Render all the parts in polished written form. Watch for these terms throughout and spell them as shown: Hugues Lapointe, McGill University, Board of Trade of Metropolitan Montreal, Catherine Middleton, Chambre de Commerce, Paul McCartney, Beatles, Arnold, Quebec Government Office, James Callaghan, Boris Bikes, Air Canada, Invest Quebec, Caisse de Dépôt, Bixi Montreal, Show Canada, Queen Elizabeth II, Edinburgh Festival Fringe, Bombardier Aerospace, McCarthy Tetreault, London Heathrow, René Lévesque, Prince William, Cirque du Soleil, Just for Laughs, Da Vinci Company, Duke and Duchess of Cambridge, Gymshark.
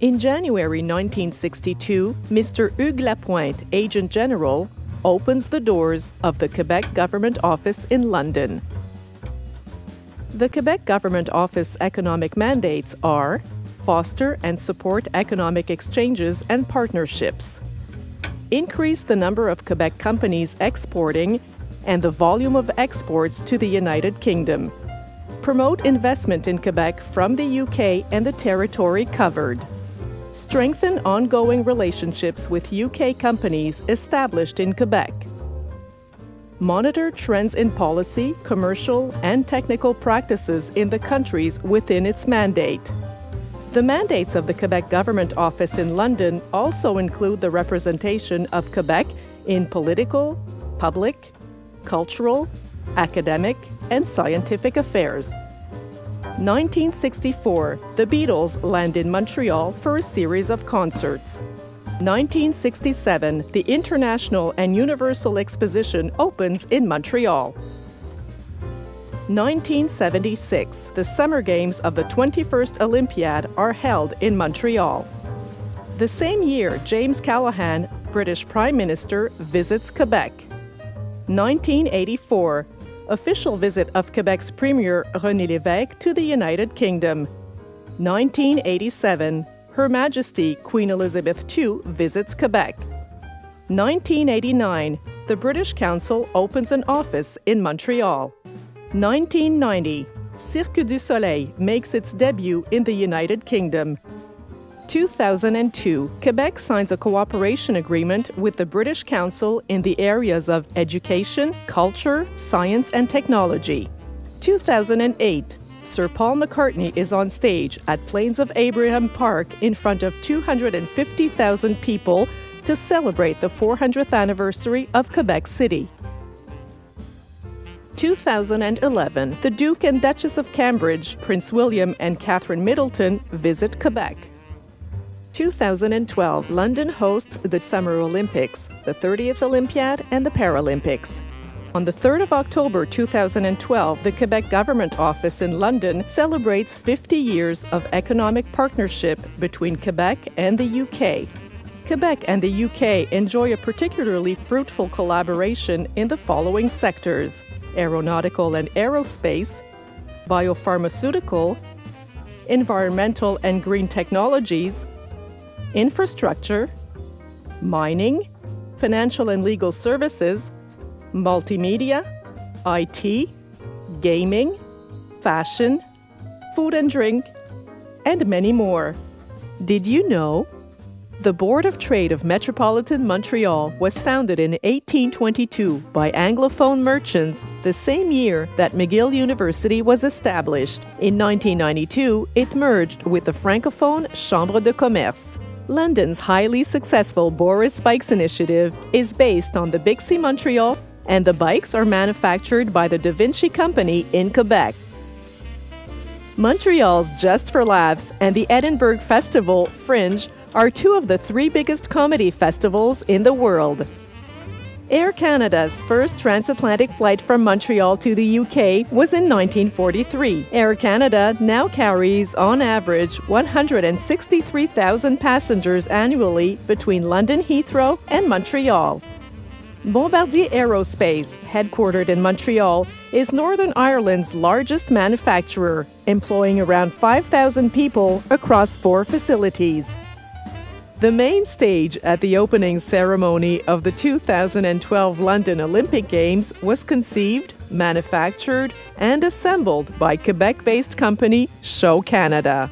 In January 1962, Mr. Hugues Lapointe, Agent General, opens the doors of the Quebec Government Office in London. The Quebec Government Office economic mandates are foster and support economic exchanges and partnerships, increase the number of Quebec companies exporting and the volume of exports to the United Kingdom, promote investment in Quebec from the UK and the territory covered, strengthen ongoing relationships with UK companies established in Quebec, monitor trends in policy, commercial, and technical practices in the countries within its mandate. The mandates of the Quebec Government Office in London also include the representation of Quebec in political, public, cultural, academic, and scientific affairs. 1964, the Beatles land in Montreal for a series of concerts. 1967, the International and Universal Exposition opens in Montreal. 1976, the Summer Games of the 21st Olympiad are held in Montreal. The same year, James Callaghan, British Prime Minister, visits Quebec. 1984, official visit of Quebec's Premier René Lévesque to the United Kingdom. 1987, Her Majesty Queen Elizabeth II visits Quebec. 1989, the British Council opens an office in Montreal. 1990, Cirque du Soleil makes its debut in the United Kingdom. 2002, Quebec signs a cooperation agreement with the British Council in the areas of education, culture, science and technology. 2008, Sir Paul McCartney is on stage at Plains of Abraham Park in front of 250,000 people to celebrate the 400th anniversary of Quebec City. 2011, the Duke and Duchess of Cambridge, Prince William and Catherine Middleton visit Quebec. 2012, London hosts the Summer Olympics, the 30th Olympiad and the Paralympics. On the 3rd of October 2012, the Quebec Government Office in London celebrates 50 years of economic partnership between Quebec and the UK. Quebec and the UK enjoy a particularly fruitful collaboration in the following sectors: aeronautical and aerospace, biopharmaceutical, environmental and green technologies, infrastructure, mining, financial and legal services, multimedia, IT, gaming, fashion, food and drink, and many more. Did you know? The Board of Trade of Metropolitan Montreal was founded in 1822 by Anglophone merchants, the same year that McGill University was established. In 1992, it merged with the Francophone Chambre de Commerce. London's highly successful Boris Bikes initiative is based on the Bixi Montreal, and the bikes are manufactured by the Da Vinci Company in Quebec. Montreal's Just for Laughs and the Edinburgh Festival Fringe are two of the three biggest comedy festivals in the world. Air Canada's first transatlantic flight from Montreal to the UK was in 1943. Air Canada now carries, on average, 163,000 passengers annually between London Heathrow and Montreal. Bombardier Aerospace, headquartered in Montreal, is Northern Ireland's largest manufacturer, employing around 5,000 people across 4 facilities. The main stage at the opening ceremony of the 2012 London Olympic Games was conceived, manufactured, and assembled by Quebec-based company Show Canada.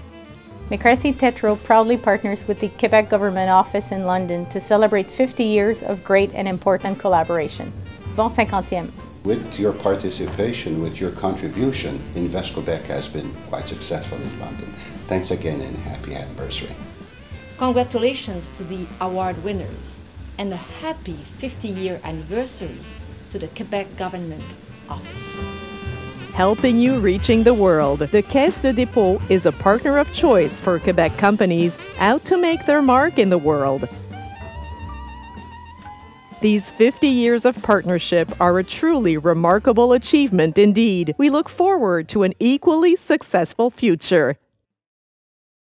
McCarthy Tetreault proudly partners with the Quebec Government Office in London to celebrate 50 years of great and important collaboration. Bon 50e. With your participation, with your contribution, Invest Quebec has been quite successful in London. Thanks again and happy anniversary. Congratulations to the award winners and a happy 50-year anniversary to the Quebec Government Office. Helping you reaching the world, the Caisse de Dépôt is a partner of choice for Quebec companies out to make their mark in the world. These 50 years of partnership are a truly remarkable achievement indeed. We look forward to an equally successful future.